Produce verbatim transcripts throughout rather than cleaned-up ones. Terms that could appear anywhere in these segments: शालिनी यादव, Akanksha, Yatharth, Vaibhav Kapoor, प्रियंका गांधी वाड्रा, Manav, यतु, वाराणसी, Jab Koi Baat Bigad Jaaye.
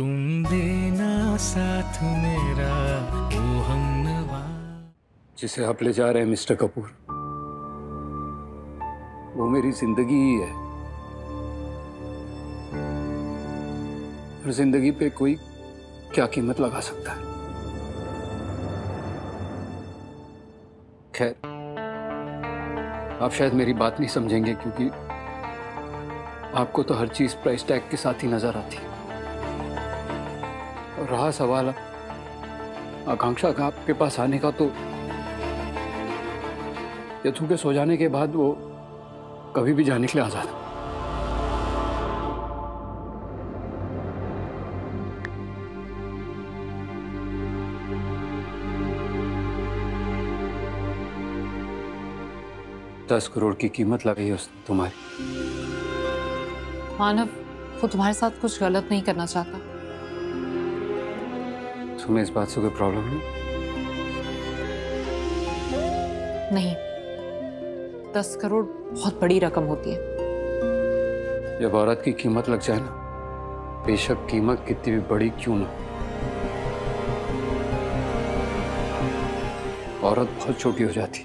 तुम देना साथ मेरा वो हम नवा। जिसे आप ले जा रहे हैं मिस्टर कपूर, वो मेरी जिंदगी ही है। और जिंदगी पे कोई क्या कीमत लगा सकता है। खैर, आप शायद मेरी बात नहीं समझेंगे क्योंकि आपको तो हर चीज प्राइस टैग के साथ ही नजर आती। और रहा सवाल आकांक्षा का आपके पास आने का, तो यथू के सो जाने के बाद वो कभी भी जाने के लिए आजाद। दस करोड़ की कीमत लगाई उसने तुम्हारी। मानव वो तुम्हारे साथ कुछ गलत नहीं करना चाहता। तुम्हें इस बात से कोई प्रॉब्लम नहीं? नहीं, दस करोड़ बहुत बड़ी रकम होती है। जब औरत की कीमत लग जाए ना, बेशक कीमत कितनी भी बड़ी क्यों ना, औरत बहुत छोटी हो जाती।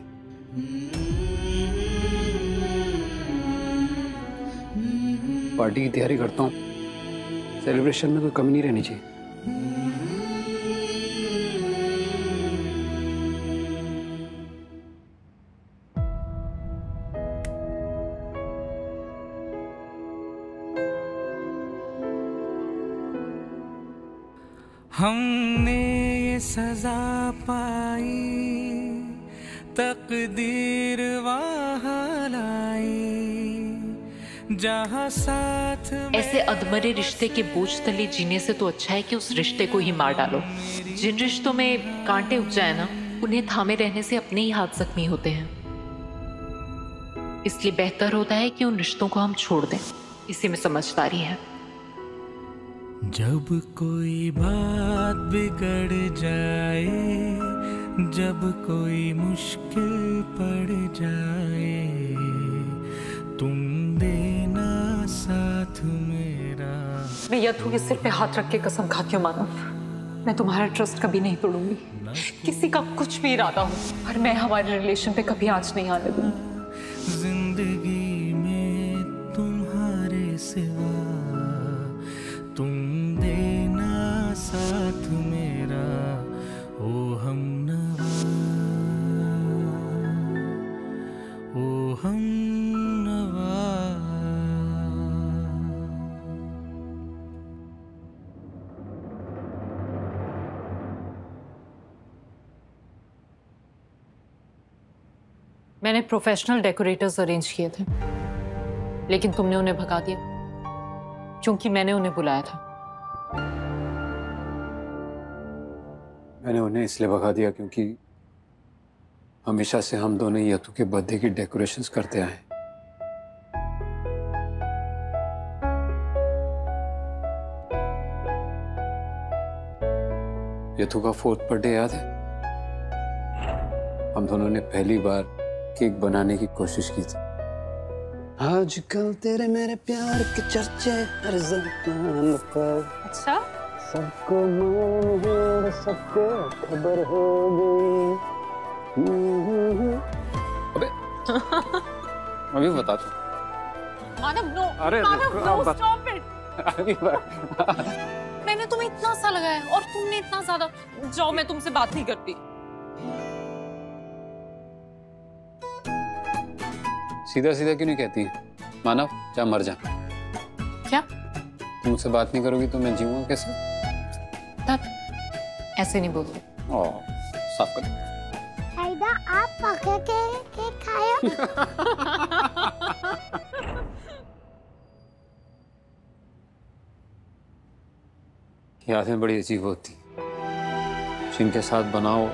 पार्टी की तैयारी करता हूँ, सेलिब्रेशन में कोई कमी नहीं रहनी चाहिए। हमने ये सजा पाई तकदीर जहाँ साथ। ऐसे अधमरे रिश्ते के बोझ तले जीने से तो अच्छा है कि उस रिश्ते को ही मार डालो। जिन रिश्तों में कांटे उग जाए ना, उन्हें थामे रहने से अपने ही हाथ जख्मी होते हैं। इसलिए बेहतर होता है कि उन रिश्तों को हम छोड़ दें। इसी में समझदारी है। जब कोई बात बिगड़ जाए, जब कोई मुश्किल पड़ जाए, तुम देना साथ मेरा। मैं यथू के सिर पे हाथ रख के कसम खाती हूँ मानव, मैं तुम्हारा ट्रस्ट कभी नहीं तोड़ूंगी। किसी का कुछ भी इरादा हो, और मैं हमारे रिलेशन पे कभी आंच नहीं आने दूंगी। जिंदगी में तुम्हारे सिवा तुम देना साथ मेरा ओ हम नवा, ओ हम मैंने प्रोफेशनल डेकोरेटर्स अरेंज किए थे, लेकिन तुमने उन्हें भगा दिया क्योंकि मैंने उन्हें बुलाया था। मैंने उन्हें इसलिए भगा दिया क्योंकि हमेशा से हम दोनों यतु के बर्थडे की डेकोरेशंस करते आए। यतु का फोर्थ बर्थडे याद है, हम दोनों ने पहली बार केक बनाने की कोशिश की थी। आजकल तेरे मेरे प्यार के चर्चे हर ज़बान पर। अच्छा, सबको मालूम है, सबको खबर हो गई। अबे अभी बता तू। मानव नो, अरे मानव नो, स्टॉप इट। मैंने तुम्हें इतना सा लगाया और तुमने इतना ज्यादा। जाओ, मैं तुमसे बात नहीं करती। सीधा सीधा क्यों नहीं कहती है? मानव जा, मर जा। क्या तुम मुझसे बात नहीं करोगी तो मैं जीऊंगा कैसे? तब ऐसे नहीं बोलते। साफ कर। आइदा आप पका के केक खाया। यादें बड़ी अजीब होती, जिनके साथ बनाओ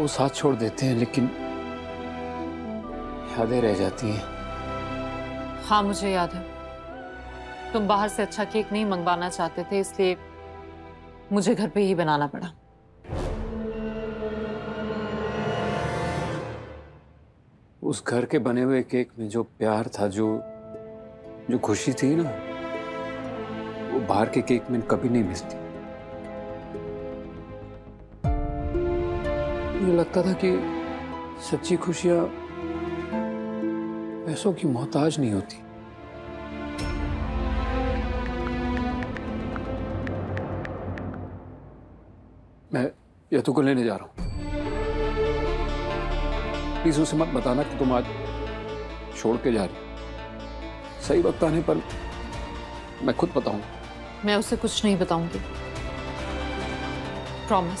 वो साथ छोड़ देते हैं, लेकिन यादें रह जाती हैं। हाँ मुझे याद है, तुम बाहर से अच्छा केक नहीं मंगवाना चाहते थे, इसलिए मुझे घर पे ही बनाना पड़ा। उस घर के बने हुए केक में जो प्यार था, जो जो खुशी थी ना, वो बाहर के केक में कभी नहीं मिलती। मुझे लगता था कि सच्ची खुशियां पैसों की मोहताज नहीं होती। मैं यतु को लेने जा रहा हूं। प्लीज उसे मत बताना कि तुम आज छोड़ के जा रही। सही वक्त आने पर मैं खुद बताऊंगा। मैं उसे कुछ नहीं बताऊंगी, प्रॉमिस।